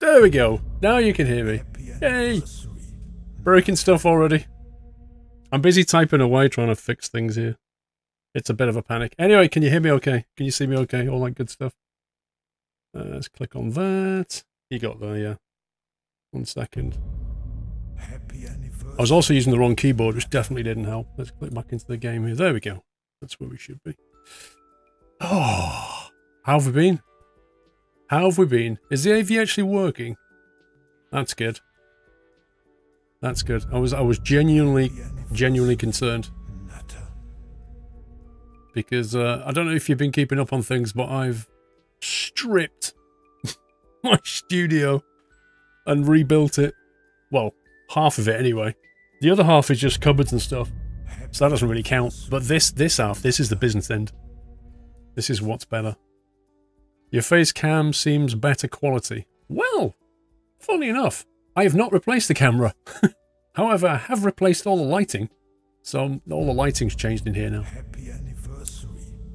There we go. Now you can hear me. Yay! Breaking stuff already. I'm busy typing away trying to fix things here. It's a bit of a panic. Anyway, can you hear me okay? Can you see me okay? All that good stuff. Let's click on that. You got there, yeah. 1 second. I was also using the wrong keyboard, which definitely didn't help. Let's click back into the game here. There we go. That's where we should be. Oh, how have we been? How have we been? Is the AV actually working? That's good. That's good. I was genuinely concerned. Because I don't know if you've been keeping up on things, but I've stripped my studio and rebuilt it. Well, half of it anyway. The other half is just cupboards and stuff, so that doesn't really count. But this half, this is the business end. This is what's better. Your face cam seems better quality. Well, funny enough, I have not replaced the camera. However, I have replaced all the lighting. So all the lighting's changed in here now. Happy anniversary.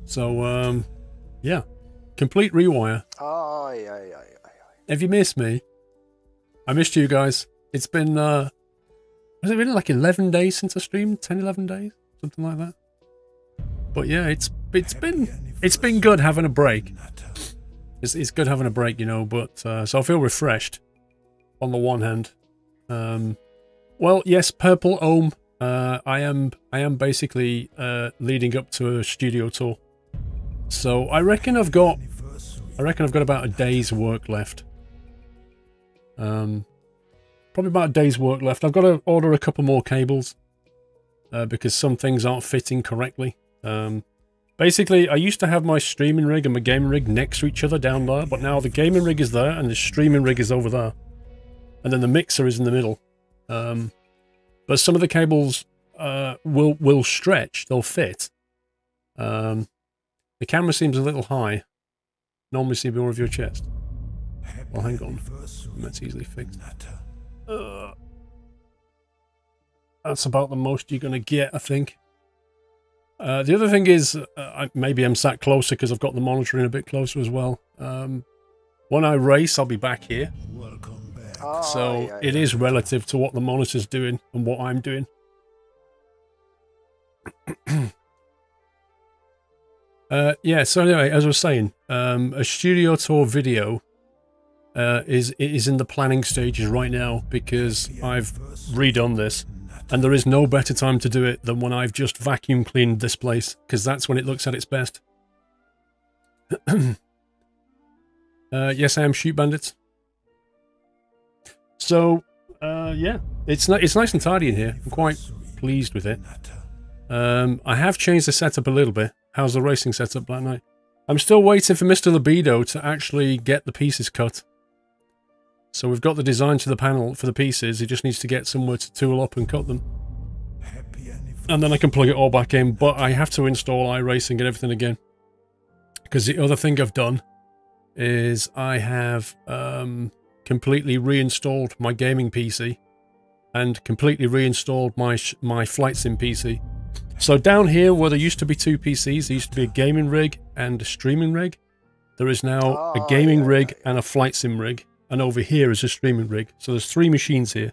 So, yeah. Complete rewire. If you miss me, I missed you guys. It's been, was it really like 11 days since I streamed? 10, 11 days? Something like that. But yeah, it's been good having a break. It's good having a break, you know, but, so I feel refreshed on the one hand. Well, yes, Purple Ohm. I am basically leading up to a studio tour, so I reckon I've got about a day's work left. Probably about a day's work left. I've got to order a couple more cables because some things aren't fitting correctly. Basically, I used to have my streaming rig and my gaming rig next to each other down there, but now the gaming rig is there and the streaming rig is over there, and then the mixer is in the middle. But some of the cables will stretch, they'll fit. The camera seems a little high. Normally see more of your chest. Well, hang on. That's easily fixed. That's about the most you're going to get, I think. The other thing is, maybe I'm sat closer because I've got the monitor in a bit closer as well. When I race, I'll be back here. Welcome. So it is relative to what the monitor's doing and what I'm doing. Yeah, so anyway, as I was saying, a studio tour video is in the planning stages right now because I've redone this. And there is no better time to do it than when I've just vacuum cleaned this place, because that's when it looks at its best. Yes, I am Shoot Bandits. So, yeah, it's nice and tidy in here. I'm quite pleased with it. I have changed the setup a little bit. How's the racing setup, Black Knight? I'm still waiting for Mr. Libido to actually get the pieces cut. So we've got the design to the panel for the pieces. It just needs to get somewhere to tool up and cut them. And then I can plug it all back in, but I have to install iRacing and everything again. Because the other thing I've done is I have... completely reinstalled my gaming PC and completely reinstalled my flight sim PC. So down here where there used to be two PCs, there used to be a gaming rig and a streaming rig. There is now a gaming rig and a flight sim rig, and over here is a streaming rig. So there's three machines here.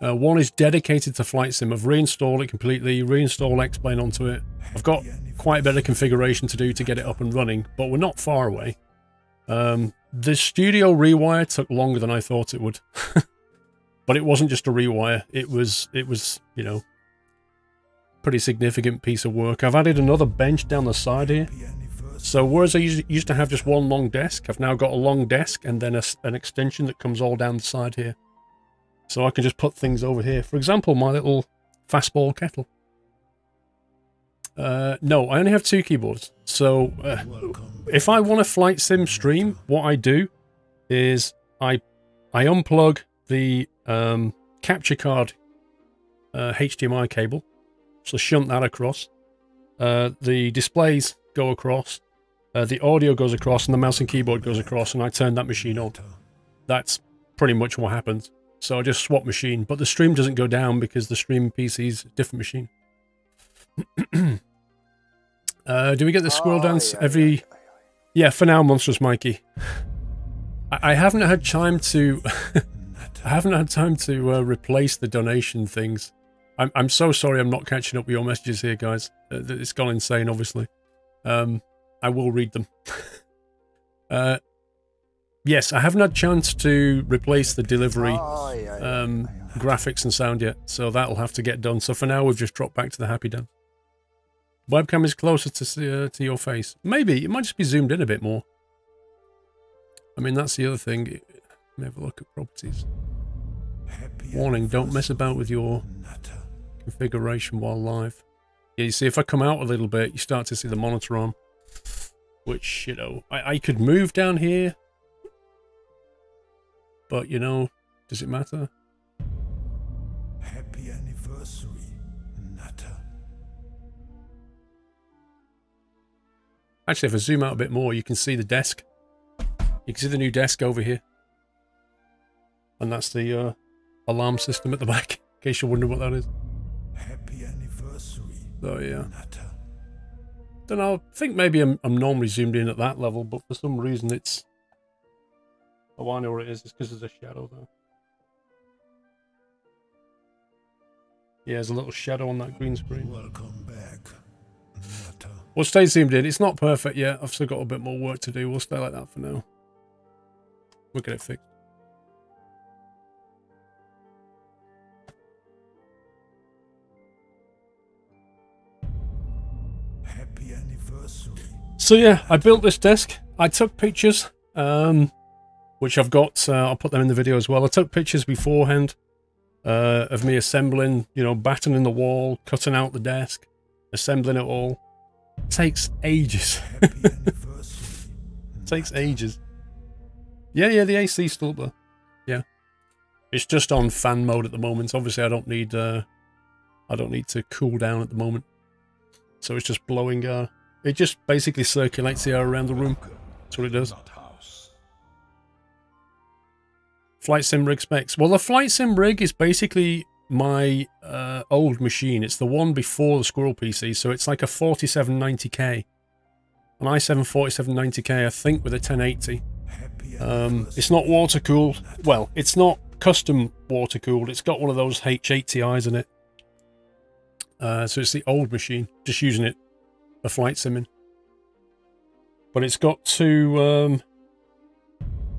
One is dedicated to flight sim. I've reinstalled it completely, reinstalled X-Plane onto it. I've got quite a bit of configuration to do to get it up and running, but we're not far away. The studio rewire took longer than I thought it would, but it wasn't just a rewire. It was, you know, pretty significant piece of work. I've added another bench down the side here. So whereas I used to have just one long desk, I've now got a long desk and then an extension that comes all down the side here. So I can just put things over here. For example, my little fastball kettle. No, I only have two keyboards. So if I want a flight sim stream, what I do is I unplug the capture card HDMI cable, so shunt that across. The displays go across, the audio goes across, and the mouse and keyboard goes across, and I turn that machine on. That's pretty much what happens. So I just swap machine, but the stream doesn't go down because the stream PC is a different machine. Do we get the squirrel dance every... Yeah, for now, Monstrous Mikey. I haven't had time to replace the donation things. I'm so sorry I'm not catching up with your messages here, guys. It's gone insane, obviously. I will read them. Yes, I haven't had a chance to replace the delivery graphics and sound yet, so that'll have to get done. So for now, we've just dropped back to the Happy Dan. Webcam is closer to your face. Maybe. It might just be zoomed in a bit more. I mean, that's the other thing. Let me have a look at properties. Warning, don't mess about with your configuration while live. Yeah, you see, if I come out a little bit, you start to see the monitor on, which, you know, I could move down here, but, you know, does it matter? Happy anniversary, Nata. Actually, if I zoom out a bit more, you can see the desk. You can see the new desk over here. And that's the alarm system at the back, in case you're wondering what that is. Happy anniversary. So, yeah. Nata. Then I think maybe I'm normally zoomed in at that level, but for some reason it's... Oh, I know where it is. It's because there's a shadow there. Yeah, there's a little shadow on that green screen. Welcome back. Nata. We'll stay zoomed in. It's not perfect yet. I've still got a bit more work to do. We'll stay like that for now. We'll get it fixed. Happy anniversary. So yeah, I built this desk. I took pictures, which I've got. I'll put them in the video as well. I took pictures beforehand of me assembling, you know, battening the wall, cutting out the desk, assembling it all. Takes ages. Takes ages. Yeah, yeah, the AC's still up there. Yeah, it's just on fan mode at the moment. Obviously, I don't need to cool down at the moment. So it's just blowing. It just basically circulates the air around the room. That's what it does. Flight sim rig specs. Well, the flight sim rig is basically my old machine. It's the one before the Squirrel PC, so it's like a 4790K, an i7 4790K, I think, with a 1080. It's not water cooled. Well, it's not custom water cooled. It's got one of those H80Is in it. So it's the old machine, just using it for flight simming. But it's got two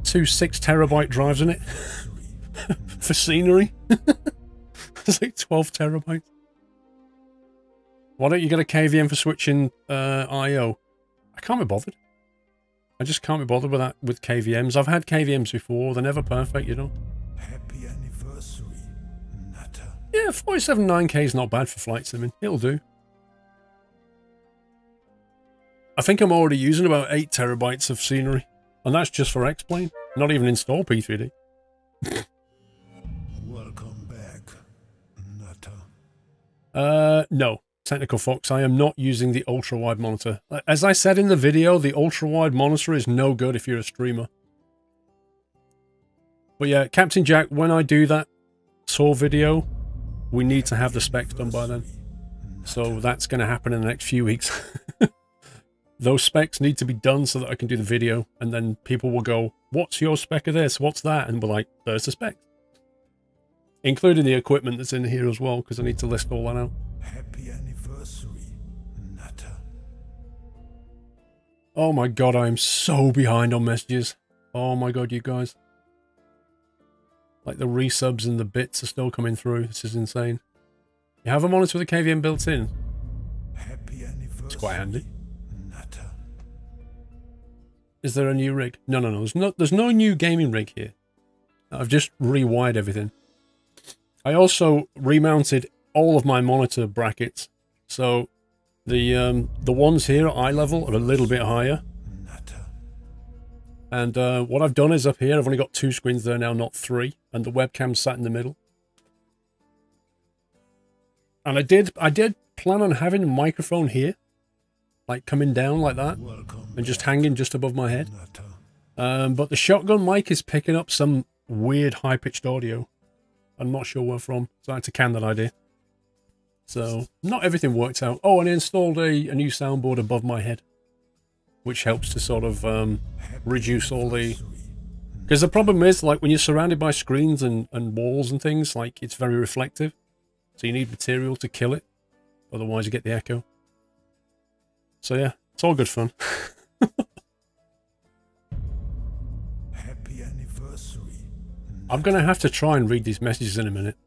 6 terabyte drives in it for scenery. It's like 12 terabytes. Why don't you get a KVM for switching I/O? I can't be bothered. I just can't be bothered with that with KVMs. I've had KVMs before. They're never perfect, you know. Happy anniversary, Nata. Yeah, 47.9K is not bad for flight simming. It'll do. I think I'm already using about 8 terabytes of scenery, and that's just for X-Plane. Not even install P3D. No, Technical Fox, I am not using the ultra-wide monitor. As I said in the video, the ultra-wide monitor is no good if you're a streamer. But yeah, Captain Jack, when I do that tour video, we need to have the specs done by then. So that's going to happen in the next few weeks. Those specs need to be done so that I can do the video, and then people will go, what's your spec of this? What's that? And we're like, there's the specs. Including the equipment that's in here as well, because I need to list all that out. Happy anniversary, Nata. Oh my god, I am so behind on messages. Oh my god, you guys. Like, the resubs and the bits are still coming through. This is insane. You have a monitor with a KVM built in. Happy anniversary. It's quite handy. Nata. Is there a new rig? No, no, no. There's no new gaming rig here. I've just rewired everything. I also remounted all of my monitor brackets, so the ones here at eye level are a little bit higher. And what I've done is up here, I've only got 2 screens there now, not 3, and the webcam's sat in the middle. And I did plan on having a microphone here, like coming down like that, and just hanging just above my head. But the shotgun mic is picking up some weird high-pitched audio. I'm not sure where from, so I had to can that idea. So, not everything worked out. Oh, and I installed a new soundboard above my head, which helps to sort of reduce all the Because the problem is, like, when you're surrounded by screens and walls and things, like, it's very reflective. So you need material to kill it. Otherwise you get the echo. So yeah, it's all good fun. Happy anniversary. I'm going to have to try and read these messages in a minute.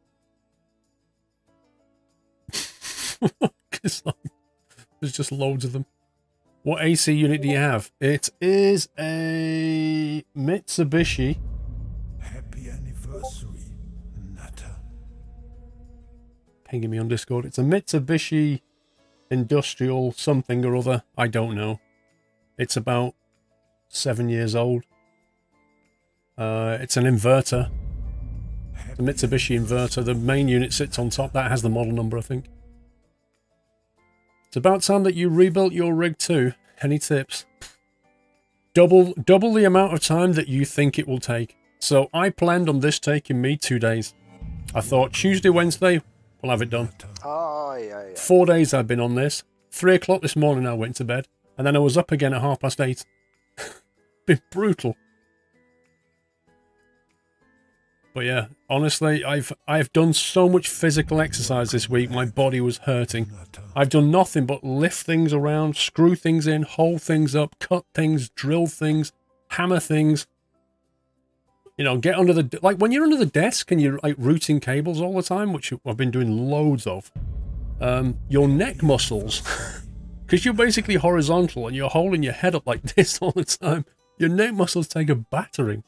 Because like, there's just loads of them. What AC unit do you have? It is a Mitsubishi. Happy anniversary, Nata. Pinging me on Discord. It's a Mitsubishi industrial something or other. I don't know. It's about 7 years old. It's an inverter. It's a Mitsubishi inverter. The main unit sits on top. That has the model number, I think. It's about time that you rebuilt your rig too. Any tips? Double the amount of time that you think it will take. So I planned on this taking me 2 days. I thought Tuesday, Wednesday, we'll have it done. Oh, yeah, yeah. 4 days I've been on this. 3 o'clock this morning I went to bed. And then I was up again at 8:30. Been brutal. But yeah, honestly, I've done so much physical exercise this week, my body was hurting. I've done nothing but lift things around, screw things in, hold things up, cut things, drill things, hammer things. You know, get under the... Like, when you're under the desk and you're, like, routing cables all the time, which I've been doing loads of, your neck muscles, because you're basically horizontal and you're holding your head up like this all the time, your neck muscles take a battering.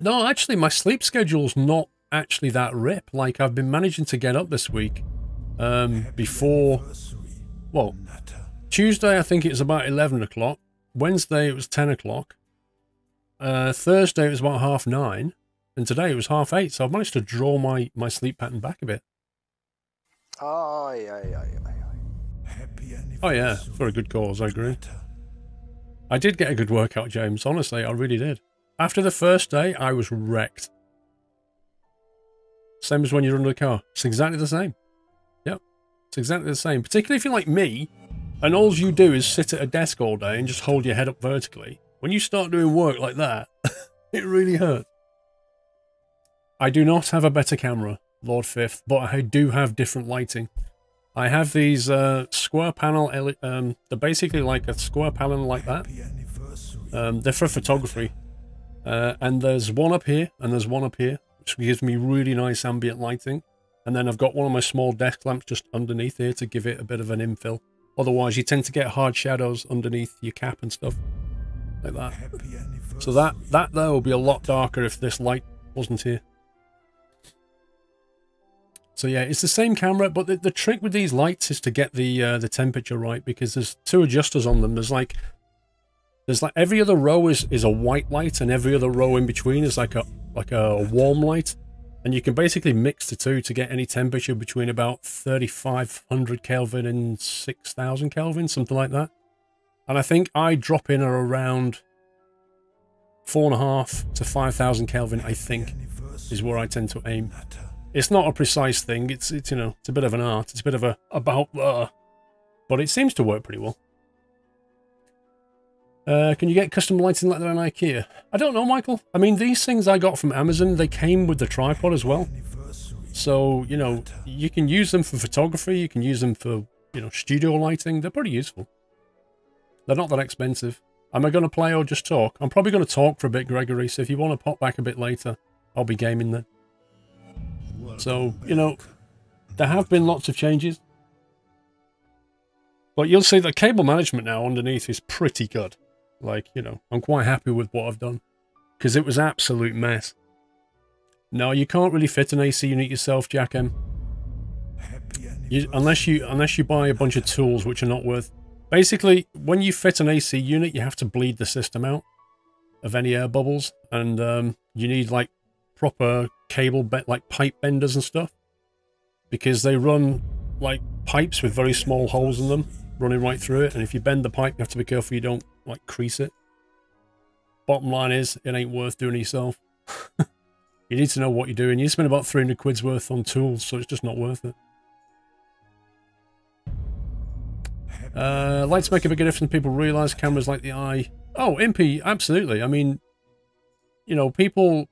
No, actually, my sleep schedule's not actually that rip. Like, I've been managing to get up this week before... Well, Tuesday, I think it was about 11 o'clock. Wednesday, it was 10 o'clock. Thursday, it was about 9:30. And today, it was 8:30. So I've managed to draw my sleep pattern back a bit. Oh, yeah, yeah, yeah. Oh, yeah, for a good cause, I agree. I did get a good workout, James. Honestly, I really did. After the first day, I was wrecked. Same as when you're under the car. It's exactly the same. Yep. It's exactly the same. Particularly if you're like me, and all you do is sit at a desk all day and just hold your head up vertically. When you start doing work like that, it really hurts. I do not have a better camera, Lord Fifth, but I do have different lighting. I have these square panel, they're basically like a square panel like that. They're for photography. And there's one up here, and there's one up here, which gives me really nice ambient lighting. And then I've got one of my small desk lamps just underneath here to give it a bit of an infill. Otherwise, you tend to get hard shadows underneath your cap and stuff like that. So that there will be a lot darker if this light wasn't here. So yeah, it's the same camera, but the trick with these lights is to get the temperature right, because there's two adjusters on them. There's like every other row is a white light, and every other row in between is like a warm light, and you can basically mix the two to get any temperature between about 3,500 Kelvin and 6,000 Kelvin, something like that. And I think I drop in at around 4,500 to 5,000 Kelvin. I think is where I tend to aim. It's not a precise thing. It's you know, it's a bit of an art. It's a bit of a but it seems to work pretty well. Can you get custom lighting like that on IKEA? I don't know, Michael. I mean, these things I got from Amazon, they came with the tripod as well. So, you know, you can use them for photography. You can use them for, you know, studio lighting. They're pretty useful. They're not that expensive. Am I going to play or just talk? I'm probably going to talk for a bit, Gregory. So if you want to pop back a bit later, I'll be gaming then. So, you know, there have been lots of changes. But you'll see that cable management now underneath is pretty good. Like, you know, I'm quite happy with what I've done, because it was absolute mess. No, you can't really fit an AC unit yourself, Jack M. Unless you buy a bunch of tools which are not worth... Basically, when you fit an AC unit, you have to bleed the system out of any air bubbles, and you need, like, proper cable, like pipe benders and stuff, because they run, like, pipes with very small holes in them, running right through it, and if you bend the pipe, you have to be careful you don't, like, crease it. Bottom line is, it ain't worth doing it yourself. You need to know what you're doing. You spend about 300 quid's worth on tools, so it's just not worth it. Lights make a big difference. People realise cameras like the eye. Oh, MP, absolutely. I mean, you know, people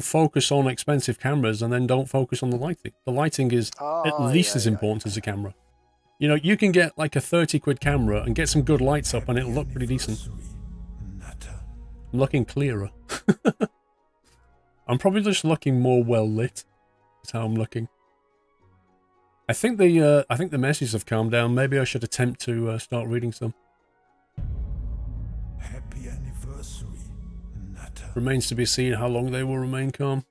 focus on expensive cameras and then don't focus on the lighting. The lighting is at least as important as the camera. You know, you can get like a 30 quid camera and get some good lights up and it'll look pretty decent. I'm looking clearer. I'm probably just looking more well lit. That's how I'm looking. I think the messages have calmed down. Maybe I should attempt to start reading some. Happy anniversary, Nata. Remains to be seen how long they will remain calm.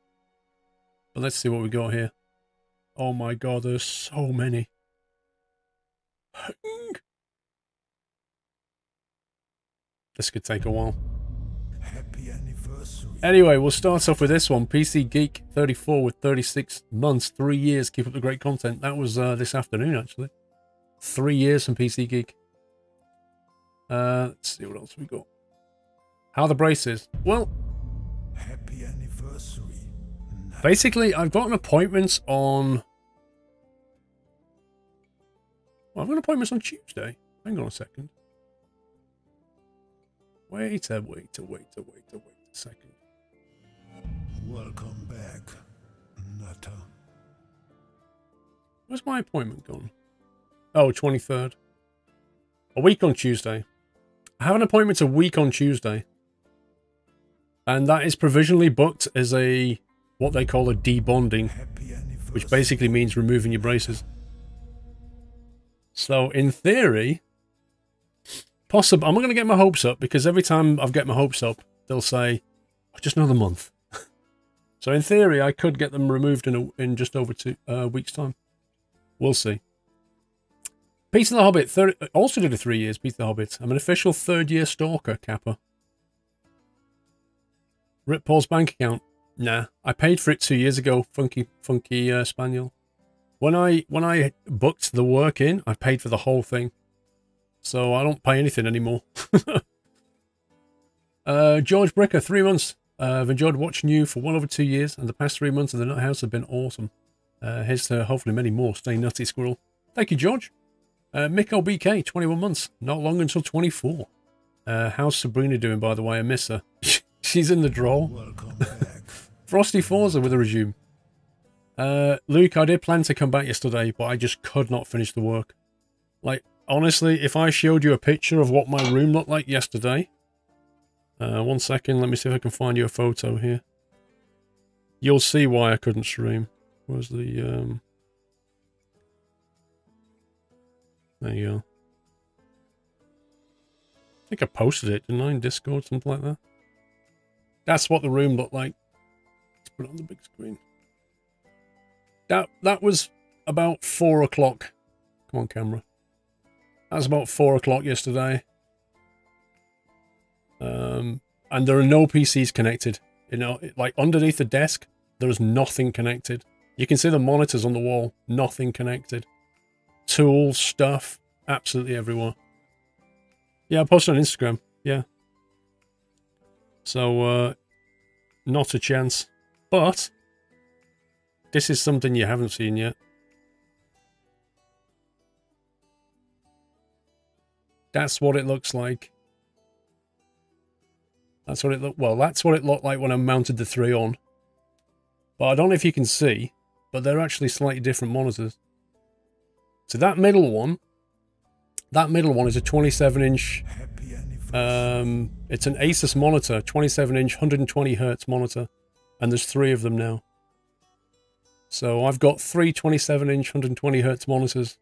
But let's see what we got here. Oh my god, there's so many. This could take a while. Happy anniversary. Anyway, we'll start off with this one. PC Geek 34 with 36 months, 3 years. Keep up the great content. That was this afternoon, actually. 3 years from PC Geek. Let's see what else we got. How the braces? Well, happy anniversary. Basically, I've got an appointment on. Well, I've got an appointment on Tuesday. Hang on a second. Wait a second. Welcome back, Nata. Where's my appointment gone? Oh, 23rd. A week on Tuesday. I have an appointment a week on Tuesday. And that is provisionally booked as a, what they call a debonding, which basically means removing your braces. So in theory, possible. I'm not going to get my hopes up because every time I get my hopes up, they'll say, oh, just another month. So in theory, I could get them removed in just over 2 weeks' time. We'll see. Peter the Hobbit also did a 3 years, Peter the Hobbit. I'm an official third-year stalker, Kappa. Rip Paul's bank account. Nah, I paid for it 2 years ago, funky spaniel. When I booked the work in, I paid for the whole thing. So I don't pay anything anymore. George Bricker, 3 months. I've enjoyed watching you for well over 2 years, and the past 3 months of the Nut House have been awesome. Here's to hopefully many more. Stay nutty, squirrel. Thank you, George. Mick LBK, 21 months. Not long until 24. How's Sabrina doing, by the way? I miss her. She's in the draw. Welcome back. Frosty Forza with a resume. Luke, I did plan to come back yesterday, but I just could not finish the work. Like, honestly, if I showed you a picture of what my room looked like yesterday... 1 second, let me see if I can find you a photo here. You'll see why I couldn't stream. Where's the... There you go. I think I posted it, didn't I, in Discord, something like that? That's what the room looked like. Let's put it on the big screen. That was about 4 o'clock. Come on, camera. That was about 4 o'clock yesterday. And there are no PCs connected. You know, like underneath the desk, there is nothing connected. You can see the monitors on the wall, nothing connected. Tools, stuff, absolutely everywhere. Yeah, I posted on Instagram. Yeah. So, not a chance. But, this is something you haven't seen yet. That's what it looks like. That's what it looked. Well, that's what it looked like when I mounted the 3 on. But I don't know if you can see, but they're actually slightly different monitors. So that middle one is a 27-inch. It's an Asus monitor, 27-inch, 120Hz monitor, and there's 3 of them now. So I've got 3 27-inch, 120Hz monitors,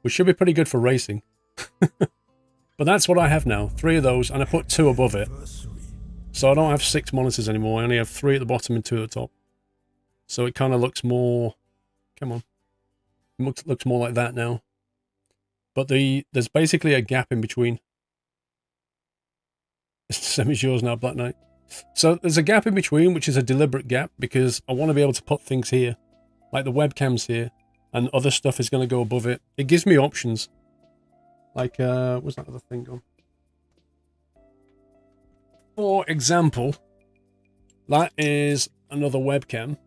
which should be pretty good for racing. But that's what I have now, 3 of those, and I put 2 above it, so I don't have 6 monitors anymore. I only have 3 at the bottom and 2 at the top, so it kind of looks more, come on, it looks more like that now, but there's basically a gap in between. It's the same as yours now, Black Knight. So there's a gap in between, which is a deliberate gap, because I want to be able to put things here, like the webcams here, and other stuff is going to go above it. It gives me options. Like, where's that other thing gone? For example, that is another webcam,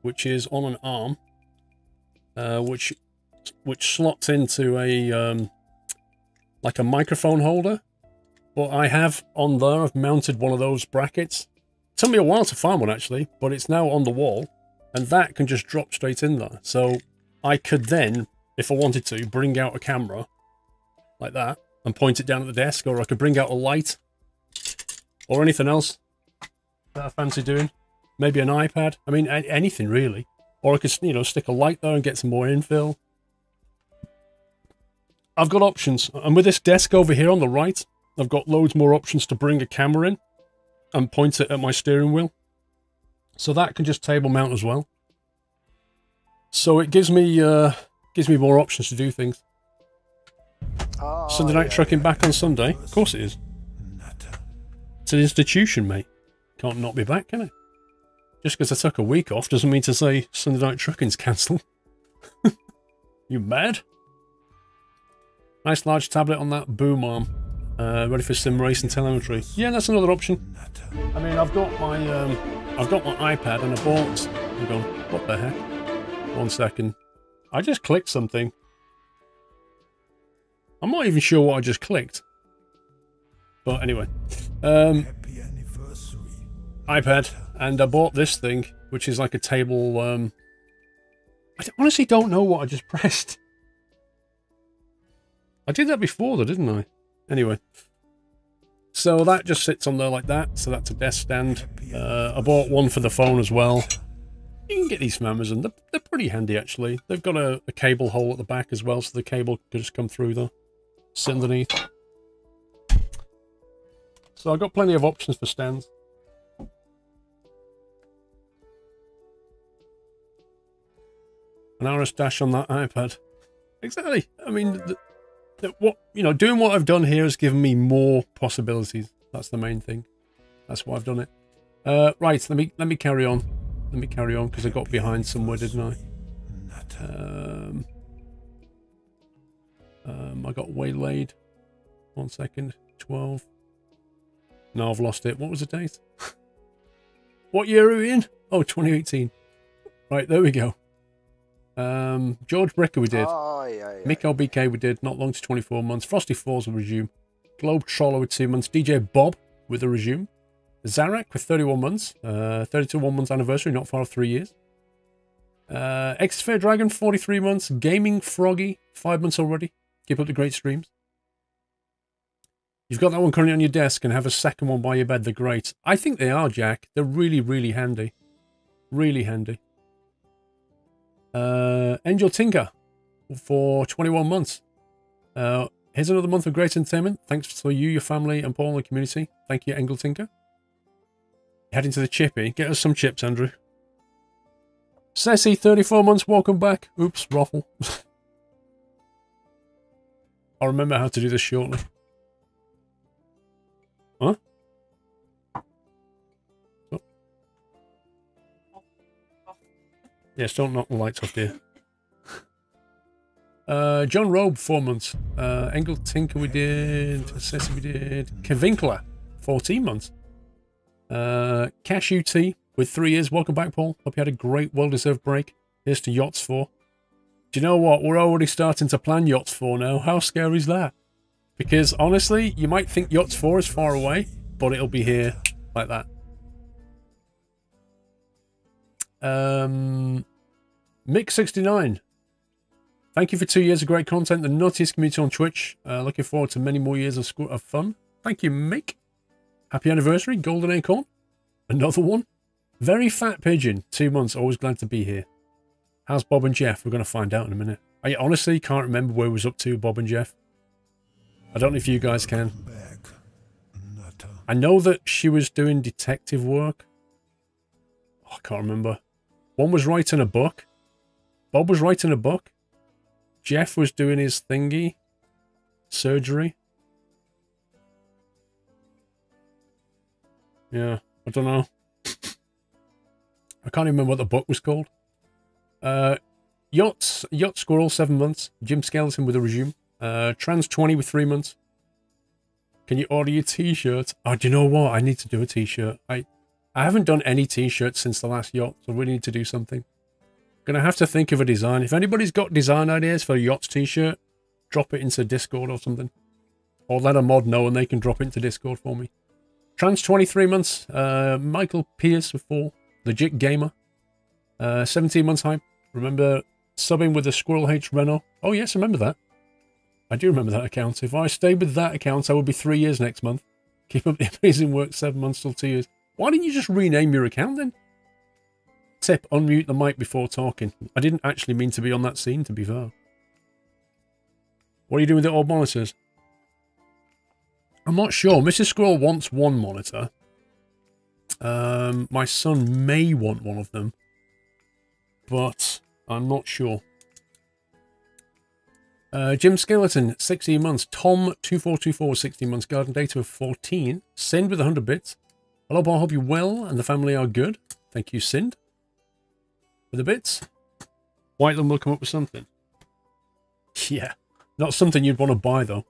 which is on an arm, which slots into a like a microphone holder, But I have on there, I've mounted one of those brackets. It took me a while to find one actually, but it's now on the wall, and that can just drop straight in there. So I could then, if I wanted to, bring out a camera like that and point it down at the desk, or I could bring out a light or anything else that I fancy doing. Maybe an iPad. I mean, anything really. Or I could, you know, stick a light there and get some more infill. I've got options. And with this desk over here on the right, I've got loads more options to bring a camera in and point it at my steering wheel. So that can just table mount as well. So it gives me more options to do things. Oh, Sunday night trucking back on Sunday. Of course it is. It's an institution, mate. Can't not be back, can it? Just because I took a week off doesn't mean to say Sunday night trucking's cancelled. You mad? Nice large tablet on that boom arm. Ready for sim race and telemetry. Yeah, that's another option. I mean, I've got my iPad and I bought. I'm going, what the heck? 1 second. I just clicked something. I'm not even sure what I just clicked. But anyway, happy anniversary. iPad, and I bought this thing, which is like a table. I honestly don't know what I just pressed. I did that before, though, didn't I? Anyway, so that just sits on there like that. So that's a desk stand. I bought one for the phone as well. You can get these from Amazon. They're pretty handy, actually. They've got a cable hole at the back as well, so the cable can just come through there, sit underneath. So I've got plenty of options for stands. An RS dash on that iPad. Exactly. I mean, what, you know, doing what I've done here has given me more possibilities. That's the main thing. That's why I've done it. Right. Let me carry on. Let me carry on, because I got behind somewhere, didn't I? I got waylaid. 1 second. 12. No, I've lost it. What was the date? What year are we in? Oh, 2018. Right, there we go. George Brecker we did. Oh, yeah, yeah. Mick LBK we did. Not long to 24 months. Frosty Falls will resume. Globe Troller with 2 months. DJ Bob with a resume. Zarak with 31 months. 32 1 month anniversary, not far off 3 years. Xfair Dragon, 43 months. Gaming Froggy, 5 months already. Keep up the great streams. You've got that one currently on your desk and have a second one by your bed. They're great. I think they are, Jack. They're really, really handy. Really handy. Angel Tinker for 21 months. Here's another month of great entertainment. Thanks to you, your family, and Paul and the community. Thank you, Engel Tinker. Heading to the chippy. Get us some chips, Andrew. Ceci, 34 months. Welcome back. Oops, Ruffle. I'll remember how to do this shortly. Huh? Oh. Yes, don't knock the lights off, dear. John Robe, 4 months. Engel Tinker we did. Ceci we did. Kavinkler, 14 months. Cash UT with 3 years. Welcome back, Paul. Hope you had a great, well-deserved break. Here's to Yachts 4. Do you know what? We're already starting to plan Yachts 4 now. How scary is that? Because, honestly, you might think Yachts 4 is far away, but it'll be here like that. Mick69. Thank you for 2 years of great content. The nuttiest community on Twitch. Looking forward to many more years of fun. Thank you, Mick. Happy anniversary, Golden Acorn. Another one. Very Fat Pigeon, 2 months. Always glad to be here. How's Bob and Jeff? We're going to find out in a minute. I honestly can't remember where we was up to, Bob and Jeff. I don't know if you guys can. I know that she was doing detective work. Oh, I can't remember. One was writing a book. Bob was writing a book. Jeff was doing his thingy. Surgery. Yeah, I don't know. I can't even remember what the book was called. Yacht Squirrel, 7 months. Jim Skeleton with a resume. Trans 20 with 3 months. Can you order your t-shirt? Oh, do you know what? I need to do a t-shirt. I haven't done any t-shirts since the last yacht, so we need to do something. Gonna have to think of a design. If anybody's got design ideas for a yacht's t-shirt, drop it into Discord or something. or let a mod know and they can drop into Discord for me. Trans 23 months, Michael Pierce with 4, Legit Gamer, 17 months high. Remember subbing with the Squirrel H Renault? Oh yes, remember that. I do remember that account. If I stayed with that account, I would be 3 years next month. Keep up the amazing work, 7 months till 2 years. Why didn't you just rename your account then? Tip, unmute the mic before talking. I didn't actually mean to be on that scene, to be fair. What are you doing with the old monitors? I'm not sure. Mrs. Squirrel wants one monitor. My son may want one of them, but I'm not sure. Jim Skeleton, 16 months. Tom2424, 16 months. Garden Data of 14. Sind with 100 bits. Hello, Paul. Hope you're well and the family are good. Thank you, Sind, for the bits. Whiteland will come up with something. Yeah. Not something you'd want to buy, though.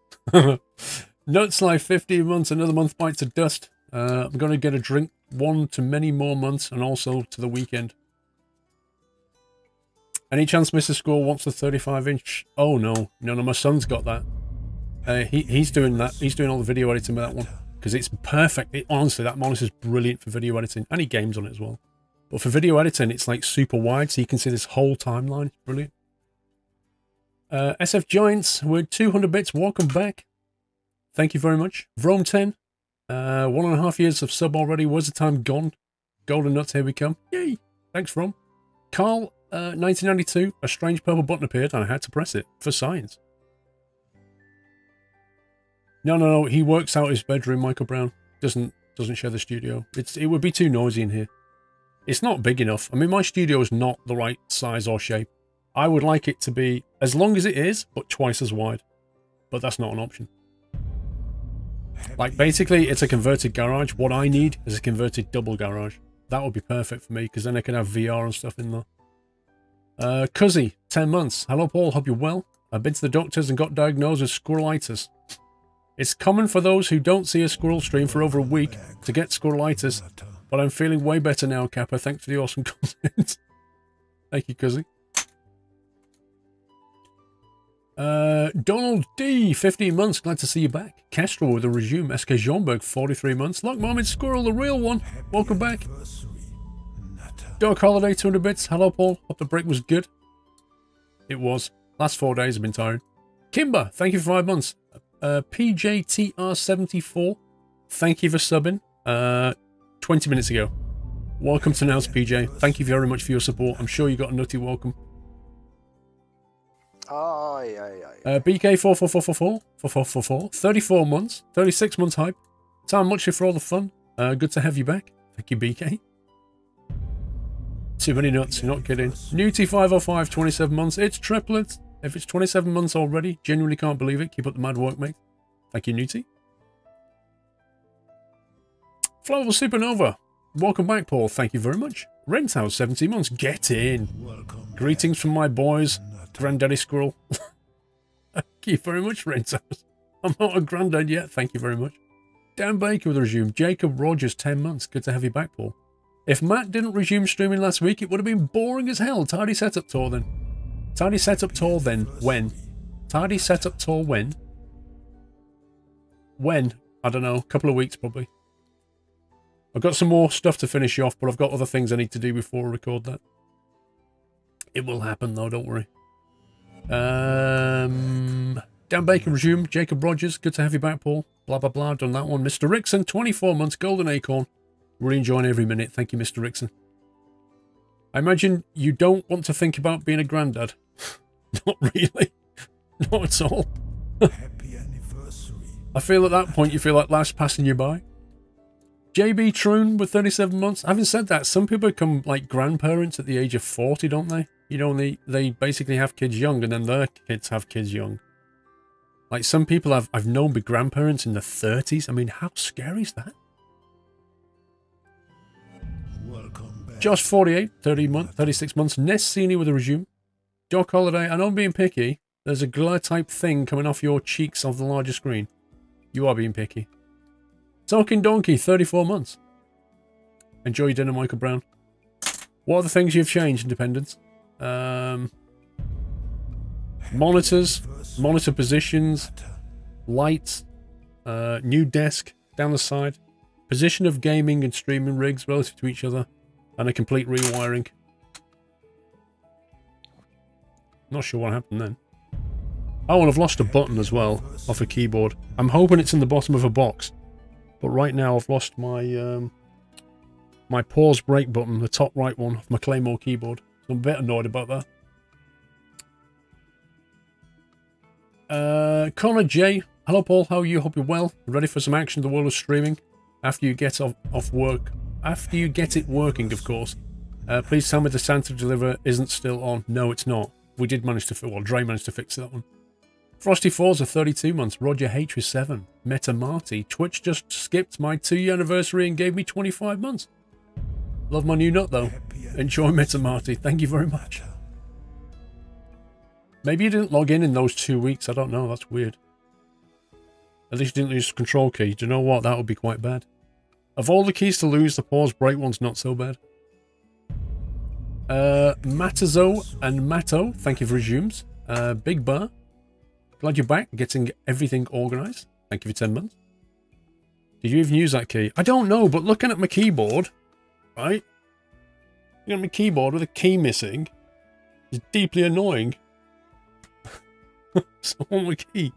Nutslife, 15 months. Another month bites of dust. I'm going to get a drink one to many more months and also to the weekend. Any chance Mrs. Squirrel wants a 35-inch? Oh, no. No, no, my son's got that. He's doing that. He's doing all the video editing with that one because it's perfect. Honestly, that monitor's brilliant for video editing. And he games on it as well. But for video editing, it's like super wide, so you can see this whole timeline. Brilliant. SF Giants, we're 200 bits. Welcome back. Thank you very much. Vrome 10, 1.5 years of sub already. Where's the time gone? Golden Nuts, here we come. Yay. Thanks, Vrome. Carl, 1992, a strange purple button appeared and I had to press it for science. No, no, no. He works out his bedroom, Michael Brown. Doesn't share the studio. It would be too noisy in here. It's not big enough. I mean, my studio is not the right size or shape. I would like it to be as long as it is, but twice as wide. But that's not an option. Like, basically, it's a converted garage. What I need is a converted double garage. That would be perfect for me, because then I can have VR and stuff in there. Cuzzy, 10 months. Hello, Paul. Hope you're well. I've been to the doctors and got diagnosed with squirrelitis. It's common for those who don't see a squirrel stream for over a week to get squirrelitis. But I'm feeling way better now, Kappa. Thanks for the awesome content. Thank you, Cuzzy. Donald D, 15 months. Glad to see you back. Kestrel with a resume. SK Jeanberg, 43 months. Look, Mom, it's Squirrel, the real one. Welcome back. Dark Holiday, 200 bits. Hello, Paul. Hope the break was good. It was. Last 4 days I've been tired. Kimber, thank you for 5 months. PJTR74, thank you for subbing. 20 minutes ago. Welcome to Now's PJ. Thank you very much for your support. I'm sure you got a nutty welcome. BK44444 34 months, 36 months hype. Time much for all the fun. Good to have you back. Thank you, BK. Too many nuts, you're not kidding. Newty505, 27 months. It's triplets. If it's 27 months already, genuinely can't believe it. Keep up the mad work, mate. Thank you, Newty. Flowable Supernova, welcome back, Paul. Thank you very much. Renthouse, 17 months. Get in. Welcome. Greetings from my boys, Granddaddy Squirrel. Thank you very much, Renthouse. I'm not a granddad yet. Thank you very much. Dan Baker with a resume. Jacob Rogers, 10 months. Good to have you back, Paul. If Matt didn't resume streaming last week, it would have been boring as hell. Tidy setup tour then. Tidy setup tour then. When? Tidy setup tour when? When? I don't know. A couple of weeks probably. I've got some more stuff to finish off, but I've got other things I need to do before I record that. It will happen, though, don't worry. Dan Baker, resume. Jacob Rogers, good to have you back, Paul. Blah, blah, blah, done that one. Mr. Rickson, 24 months, Golden Acorn. Really enjoying every minute. Thank you, Mr. Rickson. I imagine you don't want to think about being a granddad. Not really. Not at all. Happy anniversary. I feel at that point you feel like life's passing you by. JB Troon with 37 months. Having said that, some people become like grandparents at the age of 40, don't they? You know, they basically have kids young and then their kids have kids young. Like some people I've known be grandparents in their 30s. I mean, how scary is that? Welcome back. Josh 48, 36 months. Ness Senior with a resume. Doc Holiday, I know I'm being picky. There's a glare type thing coming off your cheeks of the larger screen. You are being picky. Talking Donkey, 34 months. Enjoy your dinner, Michael Brown. What are the things you've changed, Independence? Monitors, monitor positions, lights, New desk down the side. Position of gaming and streaming rigs relative to each other. And a complete rewiring. Not sure what happened then. Oh, and I've lost a button as well off a keyboard. I'm hoping it's in the bottom of a box. But right now I've lost my my pause brake button, the top right one of my Claymore keyboard. So I'm a bit annoyed about that. Connor J. Hello, Paul. How are you? Hope you're well. Ready for some action in the world of streaming after you get off work. After you get it working, of course. Please tell me the Santa Deliver isn't still on. No, it's not. We did manage to... Well, Dre managed to fix that one. Frosty Falls are 32 months. Roger H was 7. Meta Marty. Twitch just skipped my 2-year anniversary and gave me 25 months. Love my new nut, though. Enjoy Meta Marty. Thank you very much. Maybe you didn't log in those 2 weeks. I don't know. That's weird. At least you didn't lose the control key. Do you know what? That would be quite bad. Of all the keys to lose, the pause break one's not so bad. Matazo and Matto, thank you for resumes. Big Bar, glad you're back, getting everything organised. Thank you for 10 months. Did you even use that key? I don't know, but looking at my keyboard, right? Looking at my keyboard with a key missing is deeply annoying. It's on the key.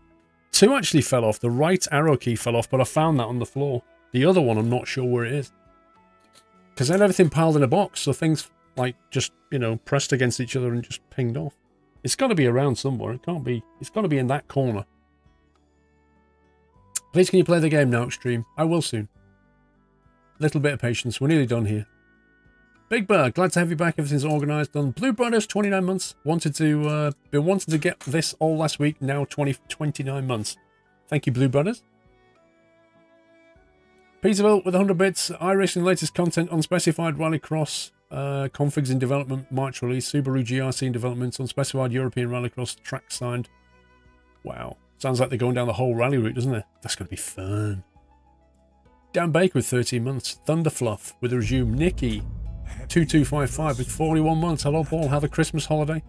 2 actually fell off. The right arrow key fell off, but I found that on the floor. The other one, I'm not sure where it is. Because I had everything piled in a box, so things... like, just, you know, pressed against each other and just pinged off. It's got to be around somewhere. It can't be... It's got to be in that corner. Please, can you play the game now, Extreme? I will soon. Little bit of patience. We're nearly done here. Big Bird, glad to have you back. Everything's organised. Done. Blue Brothers, 29 months. Been wanting to get this all last week. Now 29 months. Thank you, Blue Brothers. Peterbilt with 100 bits. iRacing latest content. Unspecified Rallycross. Configs in development, March release. Subaru GRC in development, unspecified European Rallycross track signed. Wow, sounds like they're going down the whole rally route, doesn't it? That's going to be fun. Dan Baker with 13 months. Thunderfluff with a resume. Nikki 2255 with 41 months. Hello, Paul. Have a Christmas holiday,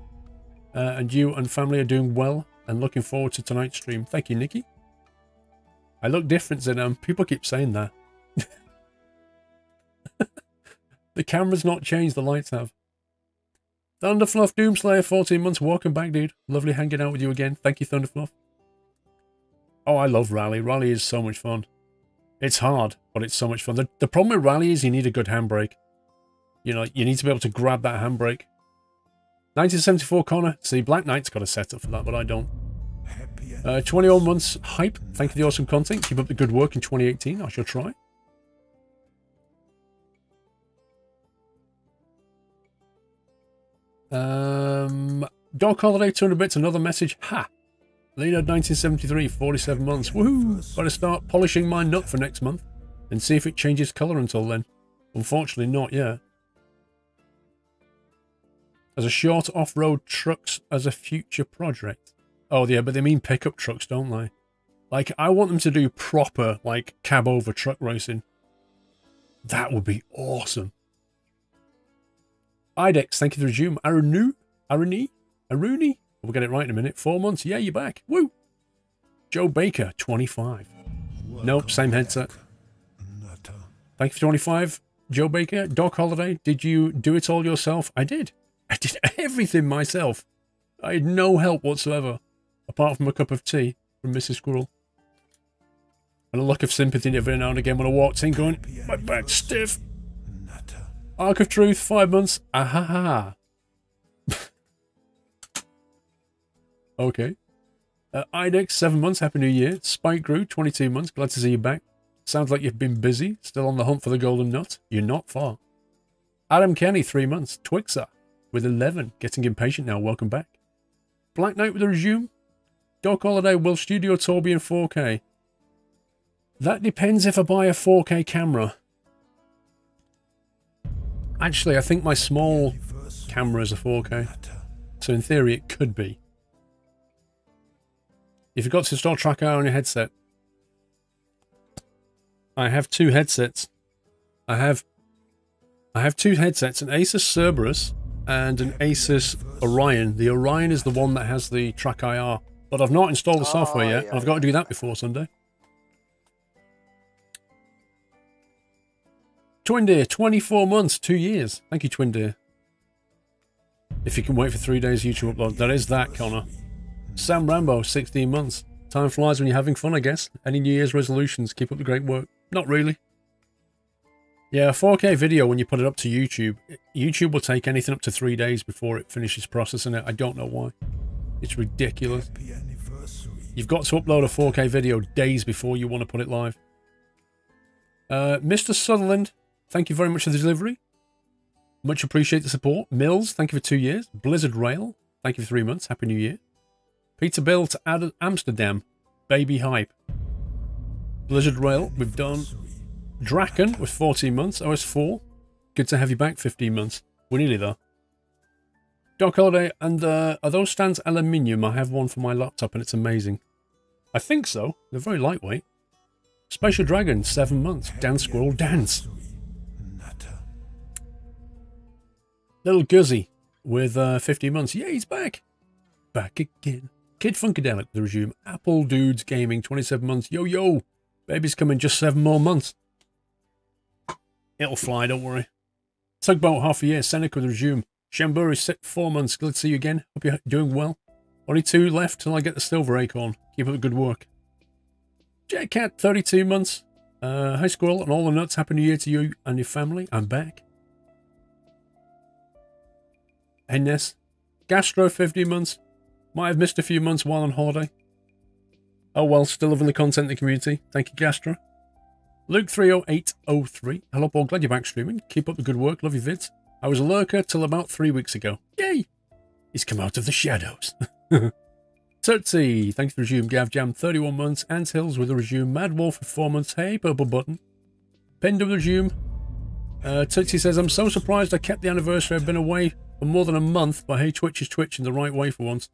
and you and family are doing well and looking forward to tonight's stream. Thank you, Nikki. I look different than people keep saying that. The camera's not changed, the lights have. Thunderfluff Doomslayer, 14 months. Welcome back, dude. Lovely hanging out with you again. Thank you, Thunderfluff. Oh, I love Rally. Rally is so much fun. It's hard, but it's so much fun. The problem with Rally is you need a good handbrake. You know, you need to be able to grab that handbrake. 1974 Connor. See, Black Knight's got a setup for that, but I don't. 21 months hype. Thank you for the awesome content. Keep up the good work in 2018. I shall try. Dog Holiday, 200 bits, another message. Ha! Leonard 1973, 47 months. Woohoo! Gotta start polishing my nut for next month and see if it changes colour until then. Unfortunately, not yet. As a short off-road trucks as a future project. Oh, yeah, but they mean pickup trucks, don't they? Like, I want them to do proper, like, cab-over truck racing. That would be awesome. IDEX, thank you for the resume. Aruni? We'll get it right in a minute. 4 months. Yeah, you're back. Woo! Joe Baker, 25. Welcome nope, same back. Headset. Nutter. Thank you for 25, Joe Baker. Doc Holiday, did you do it all yourself? I did. I did everything myself. I had no help whatsoever, apart from a cup of tea from Mrs. Squirrel. And a look of sympathy every now and again when I walked in going, my back's stiff. Arc of Truth, 5 months. Ahaha. Okay. IDEX, 7 months. Happy New Year. Spike Grew, 22 months. Glad to see you back. Sounds like you've been busy. Still on the hunt for the golden nut. You're not far. Adam Kenny, 3 months. Twixer, with 11. Getting impatient now. Welcome back. Black Knight with a resume. Doc Holiday, will Studio Tour be in 4K? That depends if I buy a 4K camera. Actually, I think my small camera is a 4K, so in theory it could be. You forgot to install TrackIR on your headset. I have 2 headsets. I have 2 headsets, an Asus Cerberus and an Asus Orion. The Orion is the one that has the TrackIR, but I've not installed the software yet. I've got to do that before Sunday. Twin Deer, 24 months, 2 years. Thank you, Twin Deer. If you can wait for 3 days YouTube upload. There is that, Connor. Sam Rambo, 16 months. Time flies when you're having fun, I guess. Any New Year's resolutions? Keep up the great work. Not really. Yeah, a 4K video, when you put it up to YouTube, YouTube will take anything up to 3 days before it finishes processing it. I don't know why. It's ridiculous. You've got to upload a 4K video days before you want to put it live. Mr. Sutherland, thank you very much for the delivery. Much appreciate the support. Mills, thank you for 2 years. Blizzard Rail, thank you for 3 months. Happy New Year. Peter Bill to Amsterdam. Baby Hype. Blizzard Rail, we've done. Draken with 14 months. OS4, good to have you back. 15 months. We're nearly there. Doc Holiday, and are those stands aluminium? I have one for my laptop and it's amazing. I think so. They're very lightweight. Spatial Dragon, 7 months. Dance Squirrel Dance. Little Guzzy with 15 months. Yeah, he's back. Back again. Kid Funkadelic, the resume. Apple Dudes Gaming, 27 months. Yo, yo. Baby's coming just 7 more months. It'll fly, don't worry. Tugboat, half a year. Seneca, the resume. Shamburi, 4 months. Good to see you again. Hope you're doing well. Only 2 left till I get the silver acorn. Keep up the good work. Jetcat, 32 months. Hi, Squirrel, and all the nuts. Happy New Year to you and your family. I'm back. Hennes. Gastro, 50 months. Might have missed a few months while on holiday. Oh, well, still loving the content in the community. Thank you, Gastro. Luke30803. Hello, Paul. Glad you're back streaming. Keep up the good work. Love your vids. I was a lurker till about 3 weeks ago. Yay! He's come out of the shadows. Tootsie, thanks for the resume. Gav Jam, 31 months. Ant Hills with a resume. Mad Wolf for 4 months. Hey, Purple Button. Pinned with a resume. Tootsie says, I'm so surprised I kept the anniversary. I've been away for more than a month, but hey, Twitch is twitching the right way for once.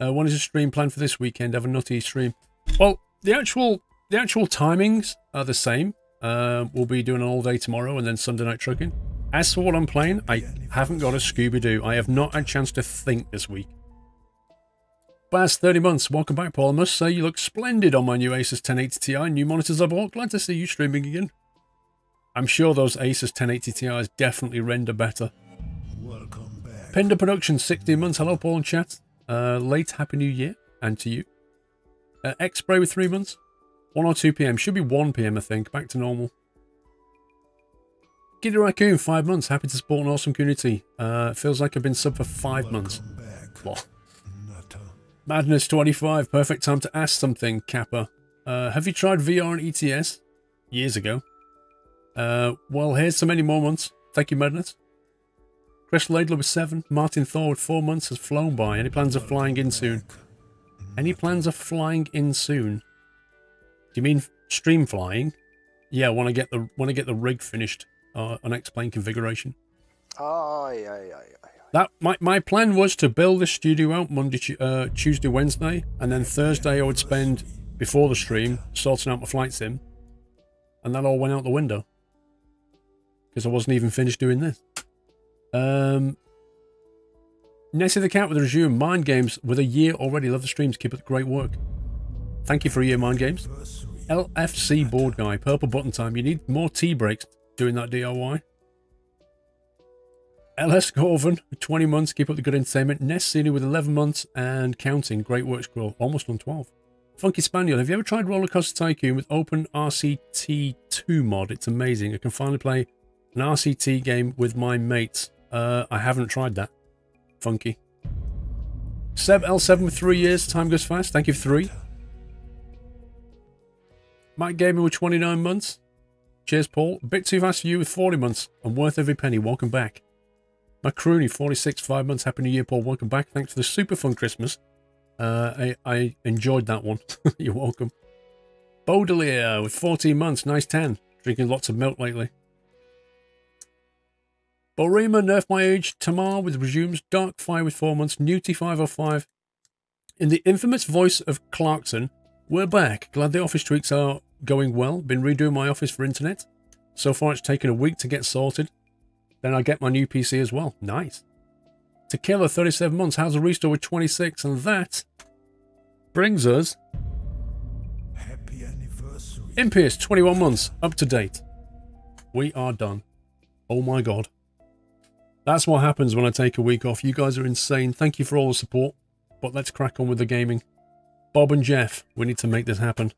When is a stream planned for this weekend? Have a nutty stream. Well, the actual timings are the same. We'll be doing an all day tomorrow and then Sunday night trucking. As for what I'm playing, I haven't got a Scooby-Doo. I have not had a chance to think this week. Baz, 30 months. Welcome back, Paul. I must say you look splendid on my new Asus 1080 Ti. New monitors I bought. Glad to see you streaming again. I'm sure those Asus 1080 Ti's definitely render better. Welcome back. Pender Productions, 16 months. Hello, Paul and chat. Late Happy New Year, and to you. X-Spray with 3 months. 1 or 2 p.m. Should be 1 p.m., I think. Back to normal. Giddy Raccoon, 5 months. Happy to support an awesome community. Feels like I've been sub for 5 months. Madness 25. Perfect time to ask something, Kappa. Have you tried VR and ETS? Years ago. Well, here's so many more months. Thank you, Madness. Chris Laidler with 7. Martin Thor with 4 months. Has flown by. Any plans of flying in soon? Any plans of flying in soon? Do you mean stream flying? Yeah, when I get the rig finished. An X-Plane configuration. That my plan was to build this studio out Monday, Tuesday, Wednesday, and then Thursday I would spend before the stream sorting out my flight sim, and that all went out the window because I wasn't even finished doing this. Nessie the Cat with a resume. Mind Games with a year already. Love the streams. Keep up the great work. Thank you for a year, Mind Games. LFC Board Guy. Purple Button Time. You need more tea breaks. Doing that DIY. LS Corvin, 20 months. Keep up the good entertainment. Nessini with 11 months and counting. Great work, Scroll. Almost on 12. Funky Spaniel, have you ever tried Rollercoaster Tycoon with openRCT2 mod? It's amazing. I can finally play an RCT game with my mates. I haven't tried that. Funky. Seb L7 with 3 years. Time goes fast. Thank you for 3. Mike Gaming with 29 months. Cheers, Paul. A bit too fast for you with 40 months and worth every penny. Welcome back. Macrooney, 46, 5 months. Happy New Year, Paul. Welcome back. Thanks for the super fun Christmas. I enjoyed that one. You're welcome. Baudelaire with 14 months. Nice tan. Drinking lots of milk lately. Borima, nerf my age. Tamar with resumes. Darkfire with 4 months. Newty, 505. In the infamous voice of Clarkson, we're back. Glad the office tweaks are going well. Been redoing my office for internet. So far it's taken a week to get sorted. Then I get my new PC as well. Nice. Tequila, 37 months. How's a restore with 26? And that brings us Happy Anniversary. Impius, 21 months. Up to date. We are done. Oh my God. That's what happens when I take a week off. You guys are insane. Thank you for all the support, but let's crack on with the gaming. Bob and Jeff, we need to make this happen.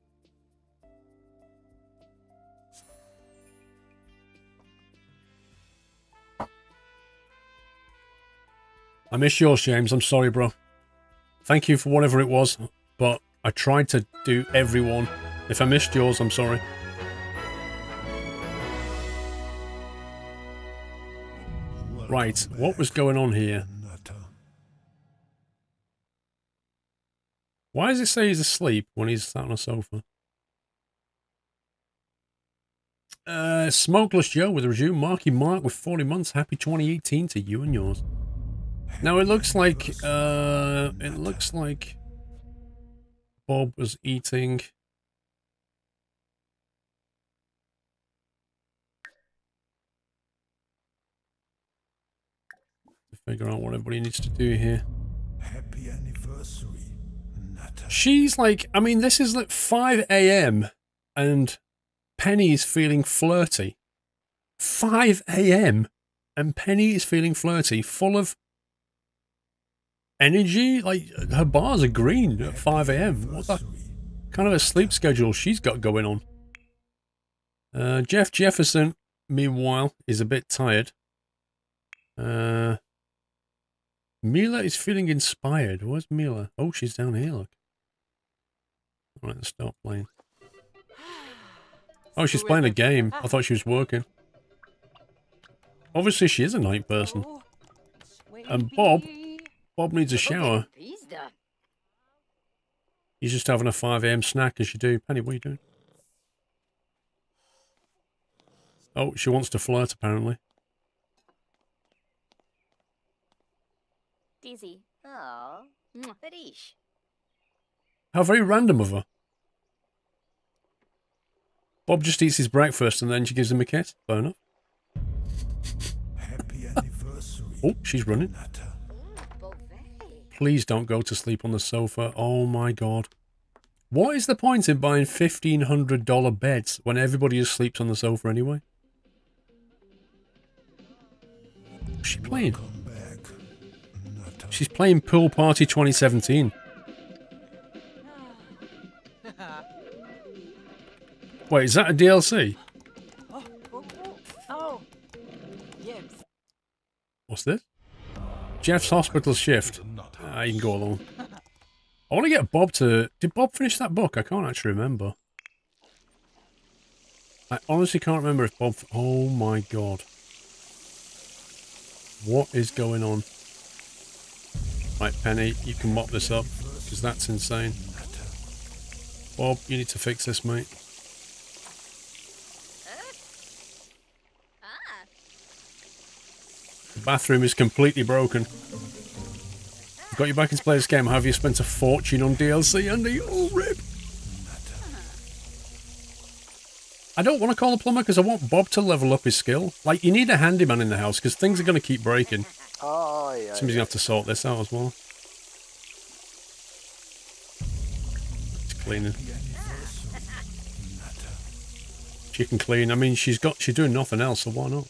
I miss your Shames. I'm sorry, bro. Thank you for whatever it was, but I tried to do everyone. If I missed yours, I'm sorry. Right, what was going on here? Why does it say he's asleep when he's sat on a sofa? Smokeless Joe with a resume. Marky Mark with 40 months. Happy 2018 to you and yours. Now it looks like Bob was eating. To figure out what everybody needs to do here. Happy anniversary, Nata. She's like, I mean, this is like 5 AM and Penny is feeling flirty. 5 AM and Penny is feeling flirty, full of energy. Like, her bars are green at 5 AM. What the kind of a sleep schedule she's got going on. Jeff Jefferson, meanwhile, is a bit tired. Mila is feeling inspired. Where's Mila? Oh, she's down here, look. All right, let's start playing. Oh, she's playing a game. I thought she was working. Obviously, she is a night person. And Bob needs a shower. He's just having a 5 AM snack, as you do. Penny, what are you doing? Oh, she wants to flirt, apparently. Dizzy. Oh, how very random of her. Bob just eats his breakfast and then she gives him a kiss. Fair enough. Happy anniversary. Oh, she's running. Please don't go to sleep on the sofa. Oh my God. What is the point in buying $1,500 beds when everybody just sleeps on the sofa anyway? What's she playing? She's playing Pool Party 2017. Wait, is that a DLC? What's this? Jeff's hospital shift. Ah, you can go along. I want to get Bob to... Did Bob finish that book? I can't actually remember. I honestly can't remember if Bob... Oh my God. What is going on? Right, Penny, you can mop this up, because that's insane. Bob, you need to fix this, mate. The bathroom is completely broken. Got you back into play this game. Have you spent a fortune on DLC, Andy? Oh, rip. I don't want to call a plumber because I want Bob to level up his skill. Like, you need a handyman in the house because things are going to keep breaking. Oh, yeah. Somebody's going to have to sort this out as well. It's cleaning. She can clean. I mean, she's doing nothing else, so why not?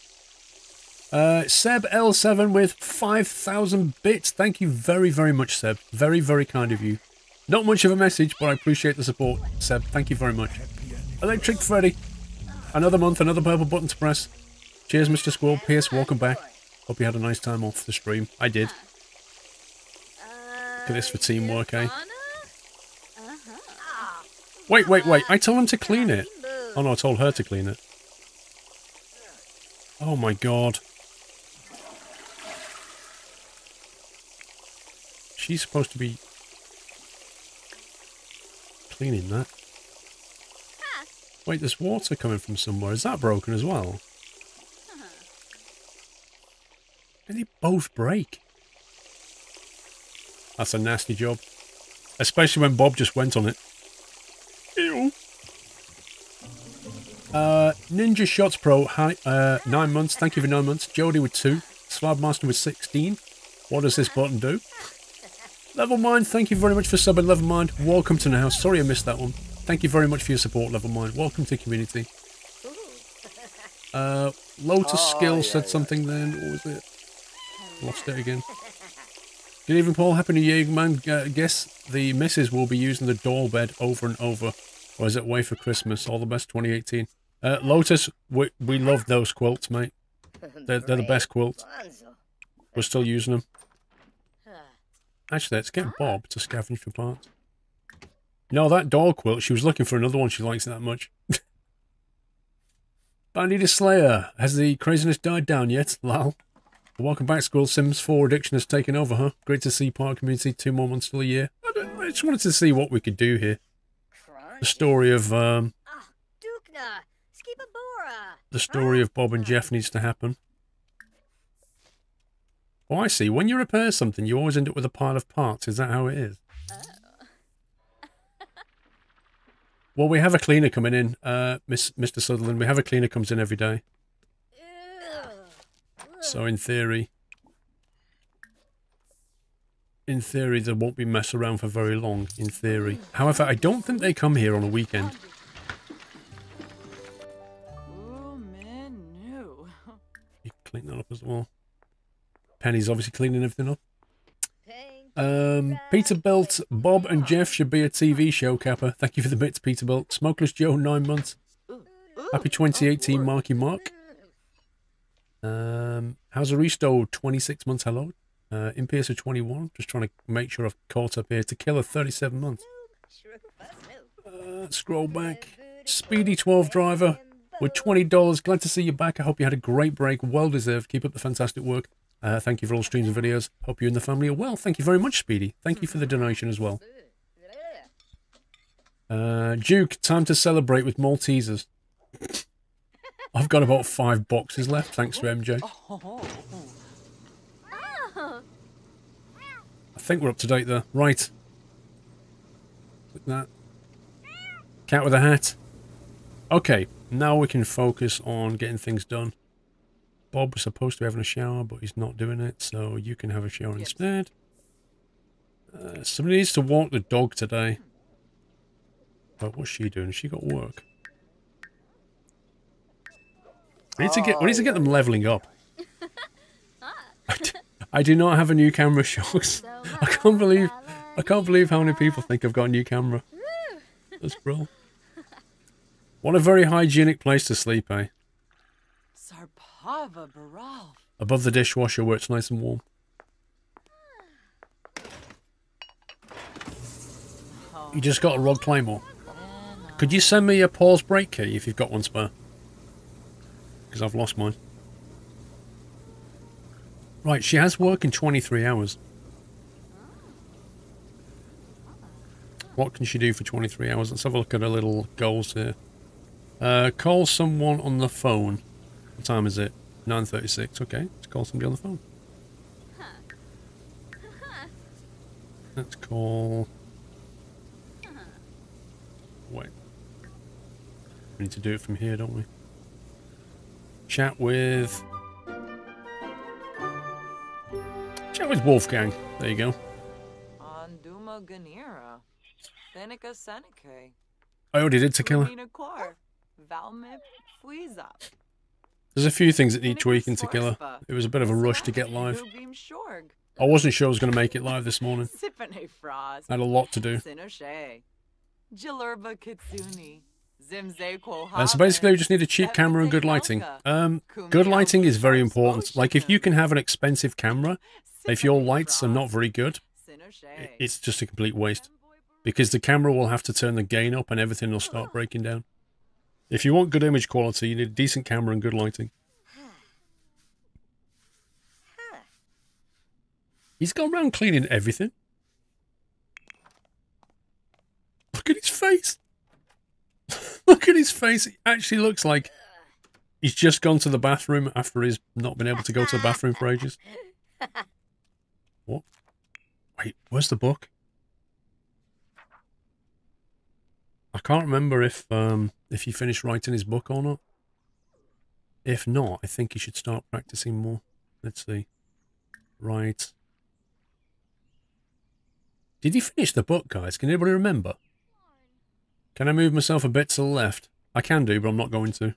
Seb L7 with 5,000 bits. Thank you very, very much, Seb. Very, very kind of you. Not much of a message, but I appreciate the support, Seb. Thank you very much. Electric Freddy. Another month, another purple button to press. Cheers, Mr. Squirrel Pierce. Welcome back. Hope you had a nice time off the stream. I did. Look at this for teamwork, eh? Wait, wait, wait. I told him to clean it. Oh, no, I told her to clean it. Oh, my God. She's supposed to be cleaning that. Wait, there's water coming from somewhere. Is that broken as well? Did they both break? That's a nasty job. Especially when Bob just went on it. Ew. Ninja Shots Pro, hi, 9 months. Thank you for 9 months. Jody with 2. Swab Master with 16. What does this button do? Level Mind, thank you very much for subbing. Level Mind, welcome to the house. Sorry I missed that one. Thank you very much for your support, Level Mind. Welcome to the community. Lotus Skill said something then. What was it? Lost it again. Good evening, Paul. Happy New Year, man. Guess the missus will be using the doorbed over and over. Or is it way for Christmas? All the best, 2018. Lotus, we love those quilts, mate. They're the best quilts. We're still using them. Actually, let's get Bob to scavenge for parts. No, that doll quilt, she was looking for another one. She likes it that much. Bandita Slayer, has the craziness died down yet? Lal. Welcome back, Squirrel. Sims 4 addiction has taken over, huh? Great to see Park Community. 2 more months till a year. I just wanted to see what we could do here. The story of Bob and Jeff needs to happen. Oh, I see. When you repair something, you always end up with a pile of parts. Is that how it is? Well, we have a cleaner coming in, Mr. Sutherland. We have a cleaner comes in every day. So in theory, they won't be mess around for very long, in theory. However, I don't think they come here on a weekend. Oh, man, no. You clean that up as well. Penny's obviously cleaning everything up. Peterbilt, Bob and Jeff should be a TV show, Kappa. Thank you for the bits, Peterbilt. Smokeless Joe, 9 months. Happy 2018, Marky Mark. How's Aristo, 26 months, hello. Impiercer, 21. Just trying to make sure I've caught up here. To Killer, 37 months. Scroll back. Speedy 12 Driver with $20. Glad to see you back. I hope you had a great break. Well deserved. Keep up the fantastic work. Thank you for all streams and videos. Hope you and the family are well. Thank you very much, Speedy. Thank you for the donation as well. Duke, time to celebrate with Maltesers. I've got about 5 boxes left, thanks to MJ. I think we're up to date there. Right. Click that. Cat with a hat. Okay, now we can focus on getting things done. Bob was supposed to be having a shower, but he's not doing it, so you can have a shower instead. Somebody needs to walk the dog today. But what's she doing? Has she got work? We need to get them leveling up. I do not have a new camera, Shocks. I can't believe how many people think I've got a new camera. That's brilliant. What a very hygienic place to sleep, eh? Above the dishwasher where it's nice and warm. You just got a rod Claymore. Could you send me a pause break key if you've got one spare? Because I've lost mine. Right, she has work in 23 hours. What can she do for 23 hours? Let's have a look at her little goals here. Call someone on the phone. What time is it? 9:36. Okay, let's call somebody on the phone. Let's call... Wait. We need to do it from here, don't we? Chat with Wolfgang. There you go. I already did Tequila. There's a few things that need tweaking, Tequila. It was a bit of a rush to get live. I wasn't sure I was going to make it live this morning. I had a lot to do. So basically, we just need a cheap camera and good lighting. Good lighting is very important. Like, if you can have an expensive camera, if your lights are not very good, it's just a complete waste. Because the camera will have to turn the gain up and everything will start breaking down. If you want good image quality, you need a decent camera and good lighting. He's gone around cleaning everything. Look at his face. Look at his face. It actually looks like he's just gone to the bathroom after he's not been able to go to the bathroom for ages. What? Wait, where's the book? I can't remember if he finished writing his book or not. If not, I think he should start practicing more. Let's see. Right. Did he finish the book, guys? Can anybody remember? Can I move myself a bit to the left? I can do, but I'm not going to.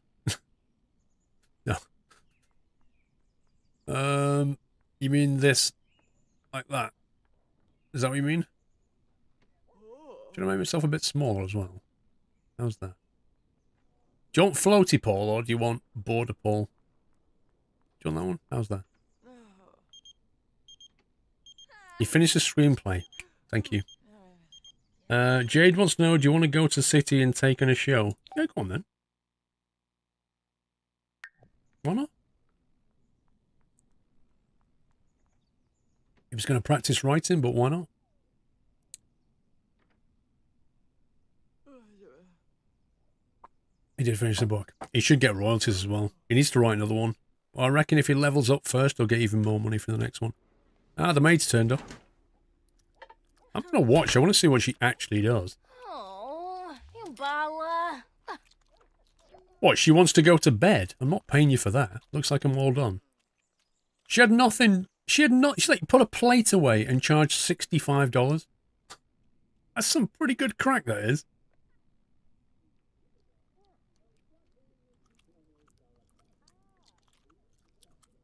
You mean this like that? Is that what you mean? Should I make myself a bit smaller as well? How's that? Do you want floaty pole or do you want border pole? Do you want that one? How's that? You finished the screenplay. Thank you. Jade wants to know, do you want to go to City and take on a show? Yeah, go on then. Why not? He was going to practice writing, but why not? He did finish the book. He should get royalties as well. He needs to write another one. I reckon if he levels up first, he'll get even more money for the next one. Ah, the maid's turned up. I'm going to watch. I want to see what she actually does. Oh, Bala. What, she wants to go to bed? I'm not paying you for that. Looks like I'm all done. She had nothing. She like put a plate away and charged $65. That's some pretty good crack, that is.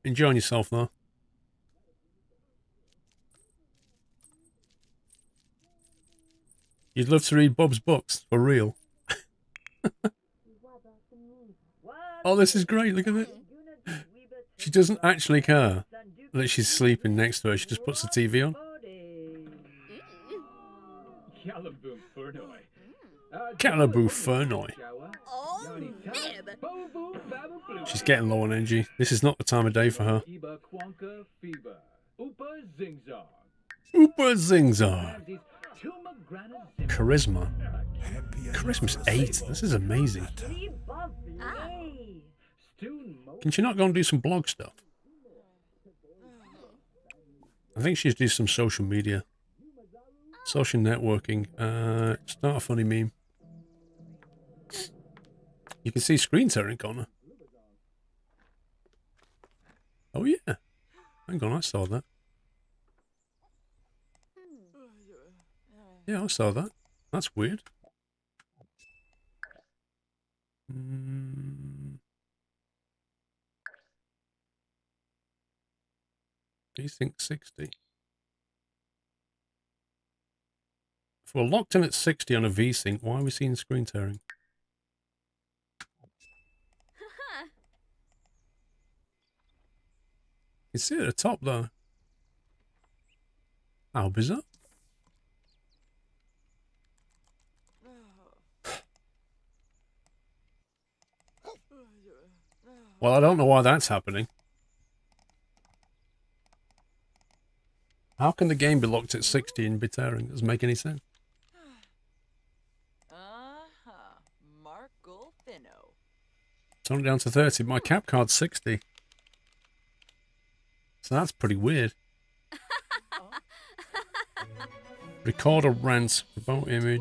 Enjoying yourself, though. You'd love to read Bob's books, for real. Oh, this is great, look at it. She doesn't actually care that she's sleeping next to her, she just puts the TV on. Calaboo Fernoy. She's getting low on energy. This is not the time of day for her. Oopa Zingzar. Charisma. Charisma's 8. This is amazing. Can she not go and do some blog stuff? I think she's doing some social media. Social networking. Start a funny meme. You can see screen tearing, Connor. Oh, yeah. Hang on, I saw that. Yeah, I saw that. That's weird. Do you think 60? If we're locked in at 60 on a VSync, why are we seeing screen tearing? You can see it at the top, though. How bizarre. Well, I don't know why that's happening. How can the game be locked at 60 and be tearing? It doesn't make any sense. Turn it down to 30. My cap card's 60. So that's pretty weird. Record a rant, remote image,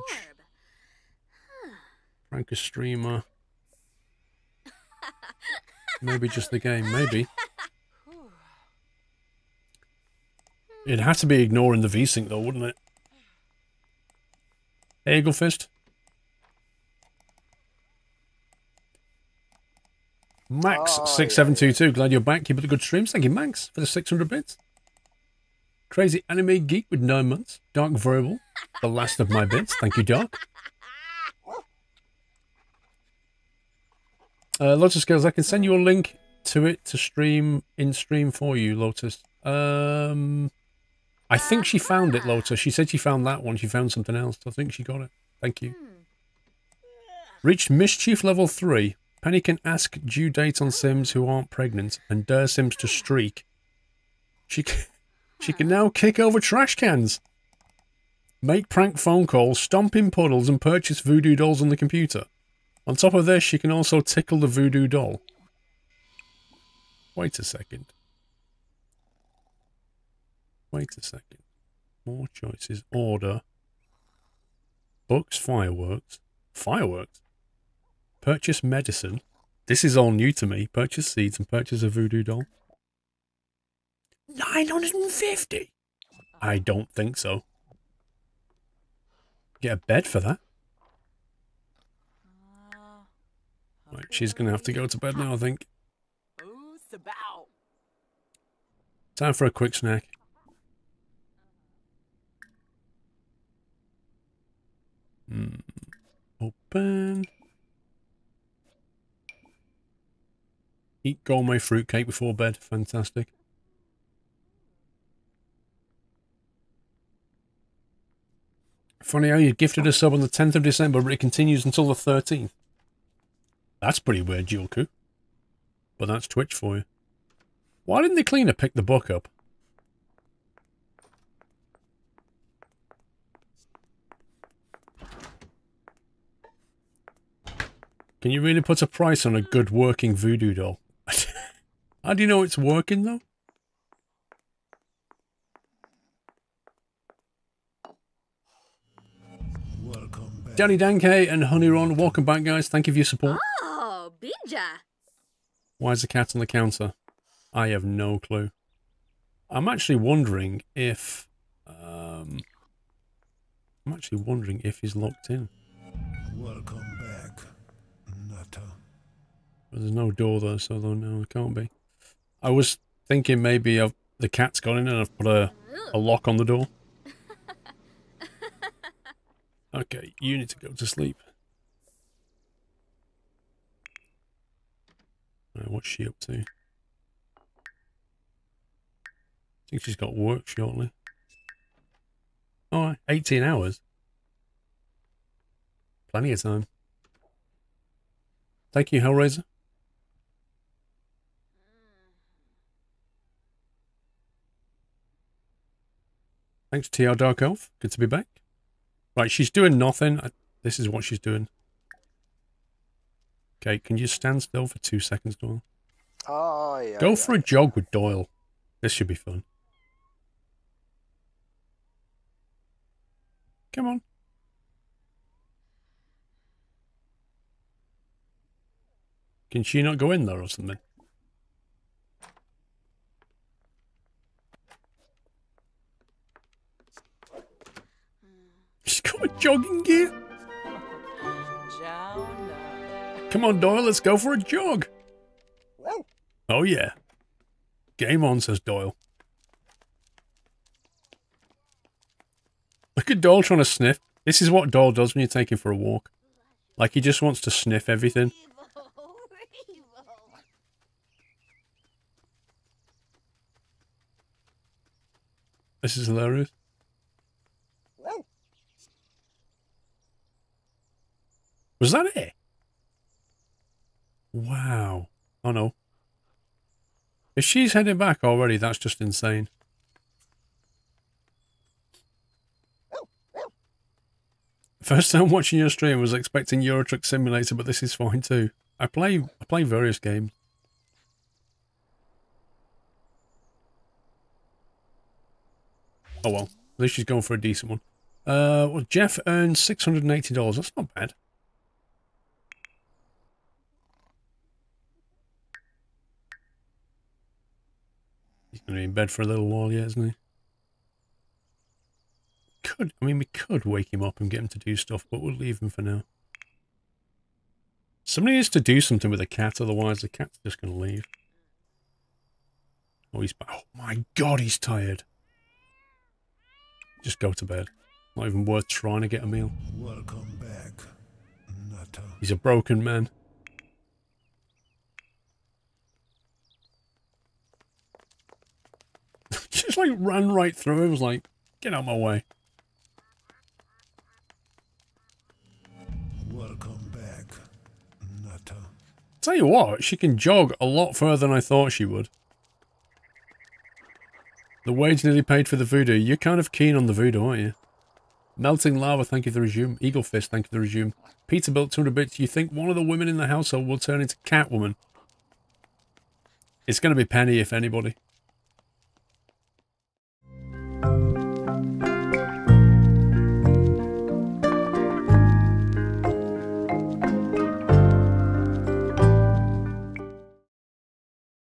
rank a streamer. Maybe just the game, maybe. It'd have to be ignoring the VSync though, wouldn't it? Hey, Eagle Fist. Max6722, glad you're back. Keep up the good streams. Thank you, Max, for the 600 bits. Crazy Anime Geek with 9 months. Dark Verbal, the last of my bits. Thank you, Dark. Lotus Girls, I can send you a link to it to stream in stream for you, Lotus. I think she found it, Lotus. She said she found that one. She found something else. I think she got it. Thank you. Reached Mischief level 3. Penny can ask due date on Sims who aren't pregnant and dare Sims to streak. She can now kick over trash cans, make prank phone calls, stomp in puddles, and purchase voodoo dolls on the computer. On top of this, she can also tickle the voodoo doll. Wait a second. Wait a second. More choices. Order. Books, fireworks. Fireworks? Purchase medicine. This is all new to me. Purchase seeds and purchase a voodoo doll. 950? I don't think so. Get a bed for that. Right, she's going to have to go to bed now, I think. Time for a quick snack. Open. Eat gourmet fruitcake before bed. Fantastic. Funny how you gifted a sub on the 10th of December, but it continues until the 13th. That's pretty weird, Julku. But that's Twitch for you. Why didn't the cleaner pick the book up? Can you really put a price on a good working voodoo doll? How do you know it's working, though? Danny Danke and Honeyron, welcome back, guys. Thank you for your support. Oh, Binja. Why is the cat on the counter? I have no clue. I'm actually wondering if... I'm actually wondering if he's locked in. Welcome back, Nutter. There's no door, though, so no, it can't be. I was thinking maybe the cat's gone in and I've put a lock on the door. Okay, you need to go to sleep. Right, what's she up to? I think she's got work shortly. Oh, 18 hours. Plenty of time. Thank you, Hellraiser. Thanks, TR Dark Elf. Good to be back. Right, she's doing nothing. This is what she's doing. Okay, can you stand still for 2 seconds, Doyle? Oh, yeah. Go for a jog with Doyle. This should be fun. Come on. Can she not go in there or something? She's got a jogging gear. Come on, Doyle, let's go for a jog. Oh, yeah. Game on, says Doyle. Look at Doyle trying to sniff. This is what Doyle does when you take him for a walk. Like, he just wants to sniff everything. This is hilarious. Was that it? Wow. Oh, no. If she's heading back already, that's just insane. First time watching your stream, was expecting Euro Truck Simulator, but this is fine too. I play various games. Oh, well. At least she's going for a decent one. Well, Jeff earned $680. That's not bad. He's going to be in bed for a little while yet, isn't he? I mean, we could wake him up and get him to do stuff, but we'll leave him for now. Somebody needs to do something with the cat, otherwise the cat's just going to leave. Oh, he's back. Oh my God, he's tired. Just go to bed. Not even worth trying to get a meal. Welcome back, Nutter. He's a broken man. Just like ran right through him, was like, get out of my way. Welcome back, Nutter. Tell you what, she can jog a lot further than I thought she would. The wage nearly paid for the voodoo. You're kind of keen on the voodoo, aren't you? Melting Lava, thank you for the resume. Eagle Fist, thank you for the resume. Peterbilt, 200 bits. You think one of the women in the household will turn into Catwoman? It's going to be Penny, if anybody.